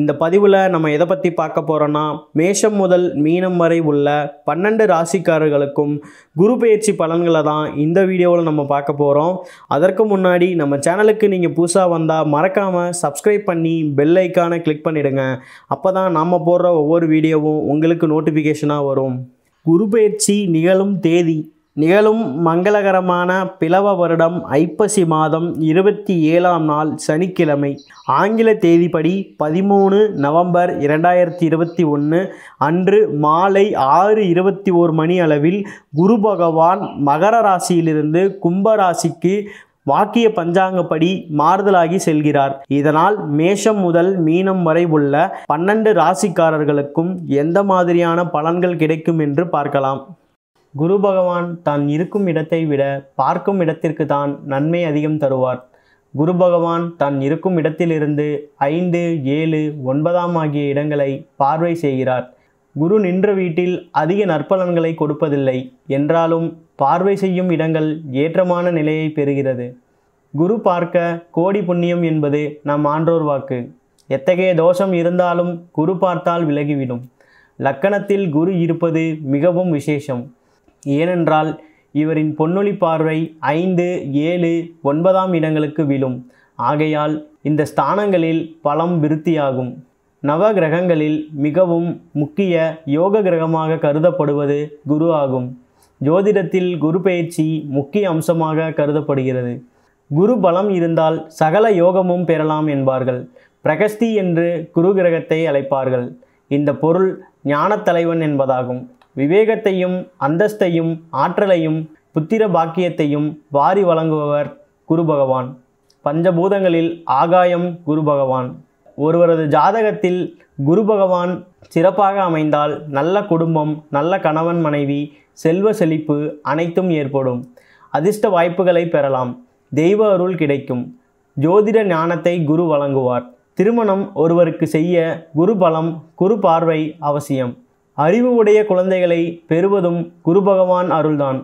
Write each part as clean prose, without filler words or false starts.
இந்த பதிவுல நம்ம எதை பத்தி பார்க்க போறோம்னா மேஷம் முதல் மீனம் வரை உள்ள 12 ராசிக்காரர்களுக்கும் குரு பெயர்ச்சி பலன்களை தான் இந்த வீடியோல நம்ம பார்க்க போறோம். அதற்கு முன்னாடி நம்ம சேனலுக்கு நீங்க புதுசா வந்தா மறக்காம Subscribe பண்ணி பெல் ஐகானை கிளிக் பண்ணிடுங்க. அப்பதான் நாம போடுற ஒவ்வொரு வீடியோவும் உங்களுக்கு நோட்டிபிகேஷனா வரும். குரு பெயர்ச்சி நிகழும் தேதி நிகழும் மங்களகரமான பிளவ வருடம் ஐப்பசி மாதம் 27ஆம் நாள் சனிக்கிழமை ஆங்கில தேதிப்படி 13 நவம்பர் 2021 அன்று மாலை 6:21 மணி அளவில் குரு பகவான் மகர ராசியிலிருந்து கும்ப ராசிக்கு வாக்கிய பஞ்சாங்கப்படி மாறுதலாகி செல்கிறார். இதனால் மேஷம் முதல் மீனம் வரை உள்ள 12 ராசிக்காரர்களுக்கும் எந்த மாதிரியான பலன்கள் கிடைக்கும் என்று பார்க்கலாம். குரு பகவான் தான் இருக்கும் இடத்தை விட பார்க்கும் இடத்திற்கு தான் நன்மை அதிகம் தருவார். குரு பகவான் தான் இருக்கும் இடத்திலிருந்து 5, 7, 9 ஆகிய இடங்களை பார்வை செய்கிறார். குரு நின்ற வீட்டில் அதிக நற்பலன்களை கொடுப்பதில்லை என்றாலும் பார்வை செய்யும் இடங்கள் ஏற்றமான நிலையை பெறுகிறது. குரு பார்க்க கோடி புண்ணியம் என்பது நம் ஆன்றோர் வாக்கு. எத்தகைய தோஷம் இருந்தாலும் குரு பார்த்தால் விலகிவிடும். லக்கணத்தில் குரு இருப்பது மிகவும் விசேஷம். ஏனென்றால் இவரின் பொன்னொழி பார்வை 5, 7, 9 இடங்களுக்கு விழும். ஆகையால் இந்த ஸ்தானங்களில் பலம் விருத்தியாகும். நவ கிரகங்களில் மிகவும் முக்கிய யோக கிரகமாக கருதப்படுவது குரு ஆகும். ஜோதிடத்தில் குரு பெயர்ச்சி முக்கிய அம்சமாக கருதப்படுகிறது. குரு பலம் இருந்தால் சகல யோகமும் பெறலாம் என்பார்கள். பிரகஸ்தி என்று குரு கிரகத்தை அழைப்பார்கள். இந்த பொருள் ஞான தலைவன் என்பதாகும். விவேகத்தையும் அந்தஸ்தையும் ஆற்றலையும் புத்திர பாக்கியத்தையும் வாரி வழங்குபவர் குரு பகவான். பஞ்சபூதங்களில் ஆகாயம் குரு பகவான். ஒருவரது ஜாதகத்தில் குரு பகவான் சிறப்பாக அமைந்தால் நல்ல குடும்பம், நல்ல கணவன் மனைவி, செல்வ செழிப்பு அனைத்தும் ஏற்படும். அதிர்ஷ்ட வாய்ப்புகளை பெறலாம். தெய்வ அருள் கிடைக்கும். ஜோதிட ஞானத்தை குரு வழங்குவார். திருமணம் ஒருவருக்கு செய்ய குரு பலம், குரு பார்வை அவசியம். அறிவு உடைய குழந்தைகளை பெறுவதும் குரு பகவான் அருள்தான்.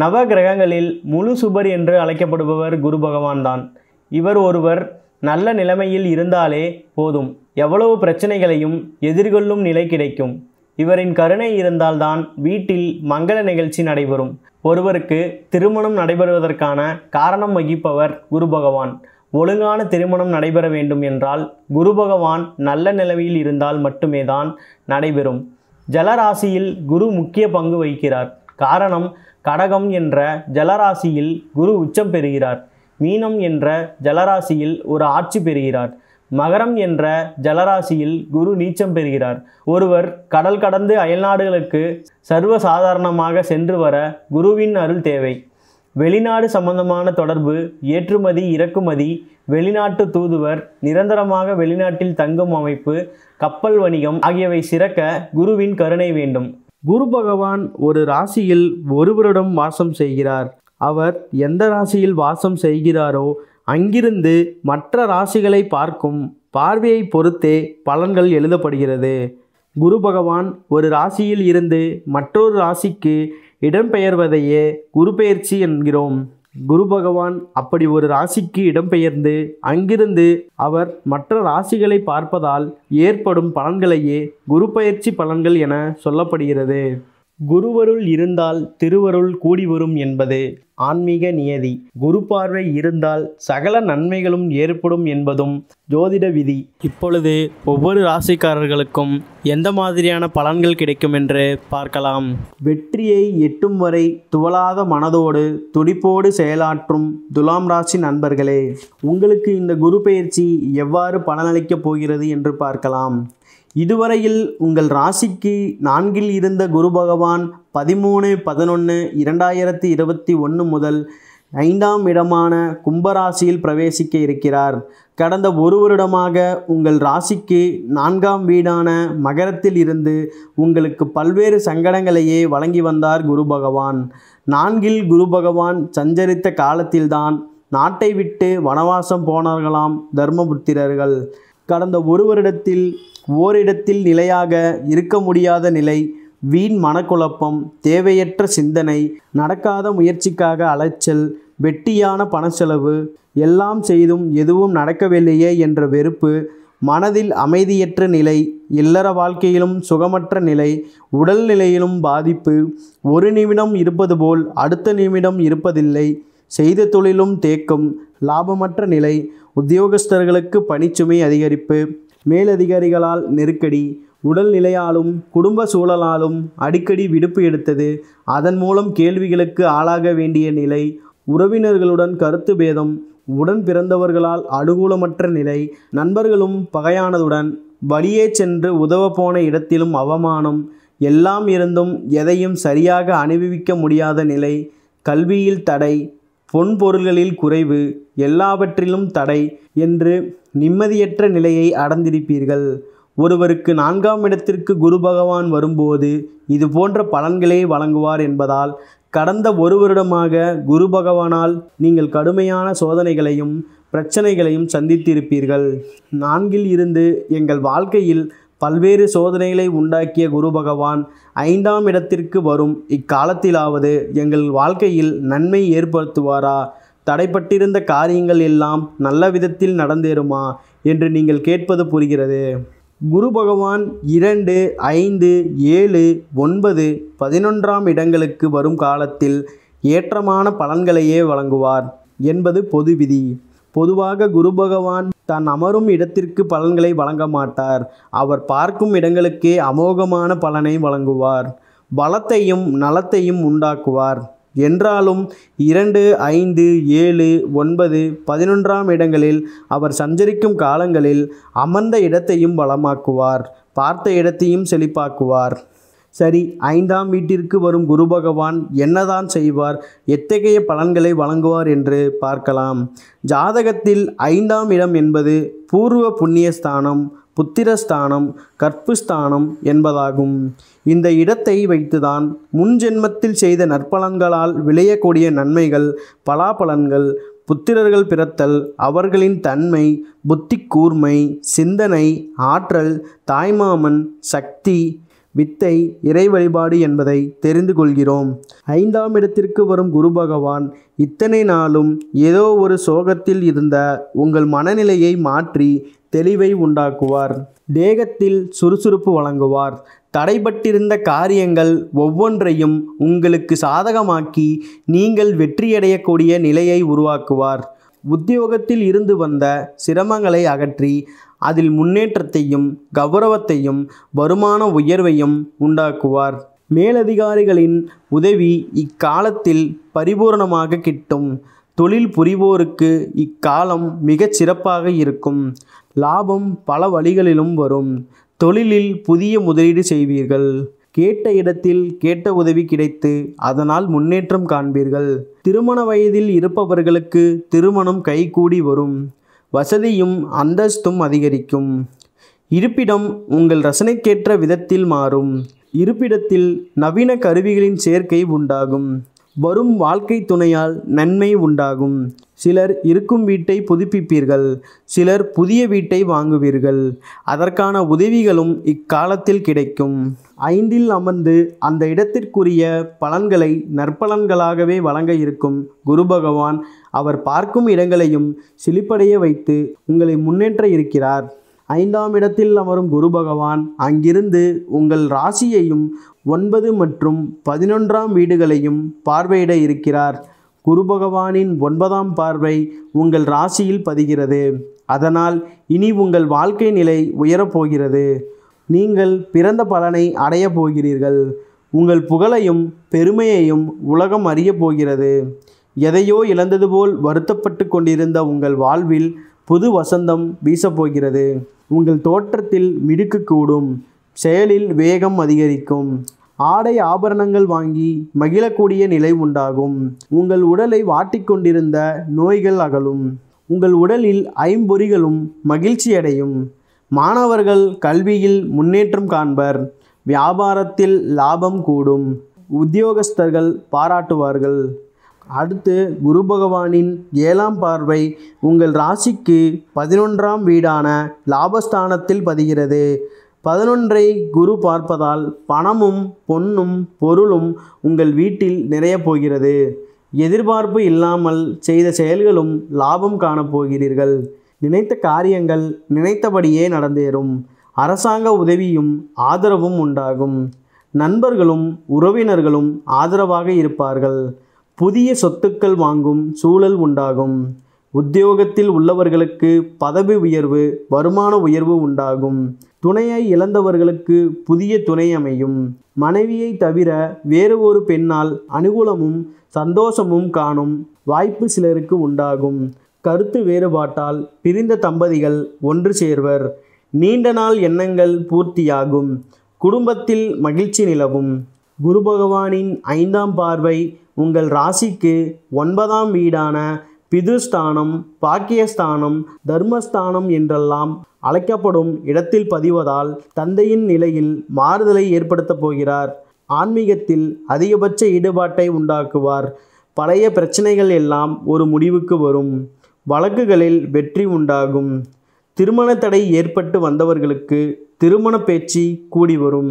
நவ கிரகங்களில் முழு சுபர் என்று அழைக்கப்படுபவர் குரு பகவான் தான். இவர் ஒருவர் நல்ல நிலைமையில் இருந்தாலே போதும், எவ்வளவு பிரச்சனைகளையும் எதிர்கொள்ளும் நிலை கிடைக்கும். இவரின் கருணை இருந்தால்தான் வீட்டில் மங்கள நிகழ்ச்சி நடைபெறும். ஒருவருக்கு திருமணம் நடைபெறுவதற்கான காரணம் வகிப்பவர் குரு பகவான். ஒழுங்கான திருமணம் நடைபெற வேண்டும் என்றால் குரு பகவான் நல்ல நிலைமையில் இருந்தால் மட்டுமே தான் நடைபெறும். ஜலராசியில் குரு முக்கிய பங்கு வகிக்கிறார். காரணம், கடகம் என்ற ஜலராசியில் குரு உச்சம் பெறுகிறார். மீனம் என்ற ஜலராசியில் ஒரு ஆட்சி பெறுகிறார். மகரம் என்ற ஜலராசியில் குரு நீச்சம் பெறுகிறார். ஒருவர் கடல் கடந்து அயல்நாடுகளுக்கு சர்வசாதாரணமாக சென்று வர குருவின் அருள் தேவை. வெளிநாடு சம்பந்தமான தொடர்பு, ஏற்றுமதி இறக்குமதி, வெளிநாட்டு தூதுவர், நிரந்தரமாக வெளிநாட்டில் தங்கும் அமைப்பு, கப்பல் வணிகம் ஆகியவை சிறக்க குருவின் கருணை வேண்டும். குரு பகவான் ஒரு ராசியில் ஒருவரிடம் வாசம் செய்கிறார். அவர் எந்த ராசியில் வாசம் செய்கிறாரோ அங்கிருந்து மற்ற ராசிகளை பார்க்கும் பார்வையை பொறுத்தே பலன்கள் எழுதப்படுகிறது. குரு பகவான் ஒரு ராசியில் இருந்து மற்றொரு ராசிக்கு இடம்பெயர்வதையே குரு பெயர்ச்சி என்கிறோம். குரு பகவான் அப்படி ஒரு ராசிக்கு இடம்பெயர்ந்து அங்கிருந்து அவர் மற்ற ராசிகளை பார்ப்பதால் ஏற்படும் பலன்களையே குரு பெயர்ச்சி பலன்கள் என சொல்லப்படுகிறது. குருவருள் இருந்தால் திருவருள் கூடி வரும் என்பது ஆன்மீக நியதி. குரு பார்வை இருந்தால் சகல நன்மைகளும் ஏற்படும் என்பதும் ஜோதிட விதி. இப்பொழுது ஒவ்வொரு ராசிக்காரர்களுக்கும் எந்த மாதிரியான பலன்கள் கிடைக்கும் என்று பார்க்கலாம். வெற்றியை எட்டும் வரை துவளாத மனதோடு துடிப்போடு செயலாற்றும் துலாம் ராசி நண்பர்களே, உங்களுக்கு இந்த குரு பெயர்ச்சி எவ்வாறு பலனளிக்கப் போகிறது என்று பார்க்கலாம். இதுவரையில் உங்கள் ராசிக்கு 4ல் இருந்த குரு பகவான் 13-11-2021 முதல் 5ஆம் இடமான கும்பராசியில் பிரவேசிக்க இருக்கிறார். கடந்த ஒரு வருடமாக உங்கள் ராசிக்கு 4ஆம் வீடான மகரத்தில் இருந்து உங்களுக்கு பல்வேறு சங்கடங்களையே வழங்கி வந்தார் குரு பகவான். 4ல் குரு பகவான் சஞ்சரித்த காலத்தில்தான் நாட்டை விட்டு வனவாசம் போனார்களாம் தர்மபுத்திரர்கள். கடந்த ஒரு வருடத்தில் ஓரிடத்தில் நிலையாக இருக்க முடியாத நிலை, வீண் மனக்குழப்பம், தேவையற்ற சிந்தனை, நடக்காத முயற்சிக்காக அலைச்சல், வெட்டியான பண செலவு, எல்லாம் செய்தும் எதுவும் நடக்கவில்லையே என்ற வெறுப்பு, மனதில் அமைதியற்ற நிலை, இல்லற வாழ்க்கையிலும் சுகமற்ற நிலை, உடல் நிலையிலும் பாதிப்பு. ஒரு நிமிடம் இருப்பது போல் அடுத்த நிமிடம் இருப்பதில்லை. செய்த தொழிலும் தேக்கம், லாபமற்ற நிலை. உத்தியோகஸ்தர்களுக்கு பணிச்சுமை அதிகரிப்பு, மேலதிகாரிகளால் நெருக்கடி. உடல்நிலையாலும் குடும்ப சூழலாலும் அடிக்கடி விடுப்பு எடுத்தது, அதன் மூலம் கேள்விகளுக்கு ஆளாக வேண்டிய நிலை. உறவினர்களுடன் கருத்து பேதம், உடன் பிறந்தவர்களால் அனுகூலமற்ற நிலை. நண்பர்களும் பகையானதுடன் வழியே சென்று உதவ போன இடத்திலும் அவமானம். எல்லாம் இருந்தும் எதையும் சரியாக அனுபவிக்க முடியாத நிலை. கல்வியில் தடை, பொன் பொருள்களில் குறைவு, எல்லாவற்றிலும் தடை என்று நிம்மதியற்ற நிலையை அடைந்திருப்பீர்கள். ஒருவருக்கு 4ஆம் இடத்திற்கு குரு பகவான் வரும்போது இது போன்ற பலன்களை வழங்குவார் என்பதால் கடந்த ஒரு வருடமாக குரு பகவானால் நீங்கள் கடுமையான சோதனைகளையும் பிரச்சனைகளையும் சந்தித்திருப்பீர்கள். 4ல் இருந்து எங்கள் வாழ்க்கையில் பல்வேறு சோதனைகளை உண்டாக்கிய குரு பகவான் 5ஆம் இடத்திற்கு வரும் இக்காலத்திலாவது எங்கள் வாழ்க்கையில் நன்மை ஏற்படுத்துவாரா? தடைப்பட்டிருந்த காரியங்கள் எல்லாம் நல்ல விதத்தில் நடந்தேறுமா என்று நீங்கள் கேட்பது புரிகிறது. குரு பகவான் 2, 5, 7, 9, 11ஆம் இடங்களுக்கு வரும் காலத்தில் ஏற்றமான பலன்களையே வழங்குவார் என்பது பொது விதி. பொதுவாக குரு பகவான் தான் அமரும் இடத்திற்கு பலன்களை வழங்க மாட்டார். அவர் பார்க்கும் இடங்களுக்கே அமோகமான பலனை வழங்குவார். பலத்தையும் நலத்தையும் உண்டாக்குவார். என்றாலும் 2, 5, 7, 9, 11ஆம் இடங்களில் அவர் சஞ்சரிக்கும் காலங்களில் அமர்ந்த இடத்தையும் பலமாக்குவார், பார்த்த இடத்தையும் செழிப்பாக்குவார். சரி, 5ஆம் வீட்டிற்கு வரும் குரு பகவான் என்னதான் செய்வார், எத்தகைய பலன்களை வழங்குவார் என்று பார்க்கலாம். ஜாதகத்தில் 5ஆம் இடம் என்பது பூர்வ புண்ணியஸ்தானம், புத்திரஸ்தானம், கற்புஸ்தானம் என்பதாகும். இந்த இடத்தை வைத்துதான் முன்ஜென்மத்தில் செய்த நற்பலன்களால் விளையக்கூடிய நன்மைகள், பலாபலன்கள், புத்திரர்கள் பிறத்தல், அவர்களின் தன்மை, புத்தி கூர்மை, சிந்தனை ஆற்றல், தாய்மாமன் சக்தி, வித்தை, இறை வழிபாடு என்பதை தெரிந்து கொள்கிறோம். 5ஆம் இடத்திற்கு வரும் குரு பகவான் இத்தனை நாளும் ஏதோ ஒரு சோகத்தில் இருந்த உங்கள் மனநிலையை மாற்றி தெளிவை உண்டாக்குவார். தேகத்தில் சுறுசுறுப்பு வழங்குவார். தடைபட்டிருந்த காரியங்கள் ஒவ்வொன்றையும் உங்களுக்கு சாதகமாக்கி நீங்கள் வெற்றியடையக்கூடிய நிலையை உருவாக்குவார். உத்தியோகத்தில் இருந்து வந்த சிரமங்களை அகற்றி அதில் முன்னேற்றத்தையும் கௌரவத்தையும் வருமான உயர்வையும் உண்டாக்குவார். மேலதிகாரிகளின் உதவி இக்காலத்தில் பரிபூர்ணமாக கிட்டும். தொழில் புரிவோருக்கு இக்காலம் மிகச் சிறப்பாக இருக்கும். லாபம் பல வழிகளிலும் வரும். தொழிலில் புதிய முதலீடு செய்வீர்கள். கேட்ட இடத்தில் கேட்ட உதவி கிடைத்து அதனால் முன்னேற்றம் காண்பீர்கள். திருமண வயதில் இருப்பவர்களுக்கு திருமணம் கைகூடி வரும். வசதியும் அந்தஸ்தும் அதிகரிக்கும். இருப்பிடம் உங்கள் ரசனைக்கேற்ற விதத்தில் மாறும். இருப்பிடத்தில் நவீன கருவிகளின் சேர்க்கை உண்டாகும். வரும் வாழ்க்கை துணையால் நன்மை உண்டாகும். சிலர் இருக்கும் வீட்டை புதுப்பிப்பீர்கள். சிலர் புதிய வீட்டை வாங்குவீர்கள். அதற்கான உதவிகளும் இக்காலத்தில் கிடைக்கும். 5ல் அமர்ந்து அந்த இடத்திற்குரிய பலன்களை நற்பலன்களாகவே வழங்க இருக்கும் குரு பகவான் அவர் பார்க்கும் இடங்களையும் செழிப்படைய வைத்து உங்களை முன்னேற்ற இருக்கிறார். 5ஆம் இடத்தில் அமரும் குரு பகவான் அங்கிருந்து உங்கள் ராசியையும் 9 மற்றும் 11ஆம் வீடுகளையும் பார்வையிட இருக்கிறார். குரு பகவானின் 9ஆம் பார்வை உங்கள் ராசியில் பதிகிறது. அதனால் இனி உங்கள் வாழ்க்கை நிலை உயரப்போகிறது. நீங்கள் பிறந்த பலனை அடைய போகிறீர்கள். உங்கள் புகழையும் பெருமையையும் உலகம் அறியப் போகிறது. எதையோ இழந்தது போல் வருத்தப்பட்டு கொண்டிருந்த உங்கள் வாழ்வில் புது வசந்தம் வீசப்போகிறது. உங்கள் தோற்றத்தில் மிடுக்கு கூடும். செயலில் வேகம் அதிகரிக்கும். ஆடை ஆபரணங்கள் வாங்கி மகிழக்கூடிய நிலை உண்டாகும். உங்கள் உடலை வாட்டிக்கொண்டிருந்த நோய்கள் அகலும். உங்கள் உடலில் ஐம்பொறிகளும் மகிழ்ச்சியடையும். மாணவர்கள் கல்வியில் முன்னேற்றம் காண்பர். வியாபாரத்தில் லாபம் கூடும். உத்தியோகஸ்தர்கள் பாராட்டுவார்கள். அடுத்து குரு பகவானின் 7ஆம் பார்வை உங்கள் ராசிக்கு 11ஆம் வீடான லாபஸ்தானத்தில் பதிகிறது. 11ஐ குரு பார்ப்பதால் பணமும் பொன்னும் பொருளும் உங்கள் வீட்டில் நிறைய போகிறது. எதிர்பார்ப்பு இல்லாமல் செய்த செயல்களும் லாபம் காணப்போகிறீர்கள். நினைத்த காரியங்கள் நினைத்தபடியே நடந்தேறும். அரசாங்க உதவியும் ஆதரவும் உண்டாகும். நண்பர்களும் உறவினர்களும் ஆதரவாக இருப்பார்கள். புதிய சொத்துக்கள் வாங்கும் சூழல் உண்டாகும். உத்தியோகத்தில் உள்ளவர்களுக்கு பதவி உயர்வு, வருமான உயர்வு உண்டாகும். துணையை இழந்தவர்களுக்கு புதிய துணை அமையும். மனைவியை தவிர வேறு ஒரு பெண்ணால் அனுகூலமும் சந்தோஷமும் காணும் வாய்ப்பு சிலருக்கு உண்டாகும். கருத்து வேறுபாட்டால் பிரிந்த தம்பதிகள் ஒன்று சேர்வர். நீண்ட நாள் எண்ணங்கள் பூர்த்தியாகும். குடும்பத்தில் மகிழ்ச்சி நிலவும். குரு பகவானின் 5ஆம் பார்வை உங்கள் ராசிக்கு 9ஆம் வீடான பிதுஸ்தானம், பாக்கியஸ்தானம், தர்மஸ்தானம் என்றெல்லாம் அழைக்கப்படும் இடத்தில் பதிவதால் தந்தையின் நிலையில் மாறுதலை ஏற்படுத்தப் போகிறார். ஆன்மீகத்தில் அதிகபட்ச ஈடுபாட்டை உண்டாக்குவார். பழைய பிரச்சனைகள் எல்லாம் ஒரு முடிவுக்கு வரும். வழக்குகளில் வெற்றி உண்டாகும். திருமண தடை ஏற்பட்டு வந்தவர்களுக்கு திருமண பேச்சு கூடி வரும்.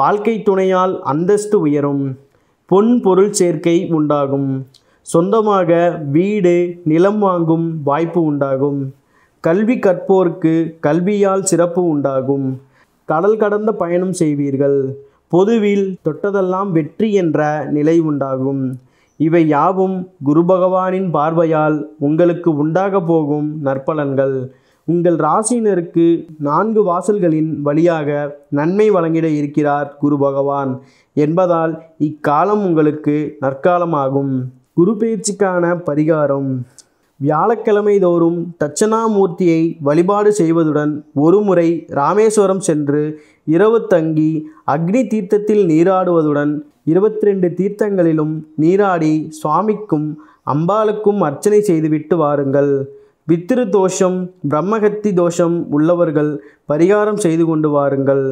வாழ்க்கை துணையால் அந்தஸ்து உயரும். பொன் பொருள் சேர்க்கை உண்டாகும். சொந்தமாக வீடு நிலம் வாங்கும் வாய்ப்பு உண்டாகும். கல்வி கற்போருக்கு கல்வியால் சிறப்பு உண்டாகும். கடல் கடந்த பயணம் செய்வீர்கள். பொதுவில் தொட்டதெல்லாம் வெற்றி என்ற நிலை உண்டாகும். இவை யாவும் குரு பகவானின் பார்வையால் உங்களுக்கு உண்டாக போகும் நற்பலன்கள். உங்கள் ராசியினருக்கு 4 வாசல்களின் வழியாக நன்மை வழங்கிட இருக்கிறார் குரு பகவான் என்பதால் இக்காலம் உங்களுக்கு நற்காலமாகும். குரு பெயர்ச்சிக்கான பரிகாரம்: வியாழக்கிழமை தோறும் தட்சணாமூர்த்தியை வழிபாடு செய்வதுடன் ஒருமுறை ராமேஸ்வரம் சென்று இரவு தங்கி அக்னி தீர்த்தத்தில் நீராடுவதுடன் 22 தீர்த்தங்களிலும் நீராடி சுவாமிக்கும் அம்பாளுக்கும் அர்ச்சனை செய்துவிட்டு வாருங்கள். பித்ரு தோஷம், பிரம்மஹத்தி தோஷம் உள்ளவர்கள் பரிகாரம் செய்து கொண்டு வாருங்கள்.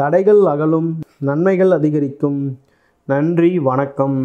தடைகள் அகலும், நன்மைகள் அதிகரிக்கும். நன்றி, வணக்கம்.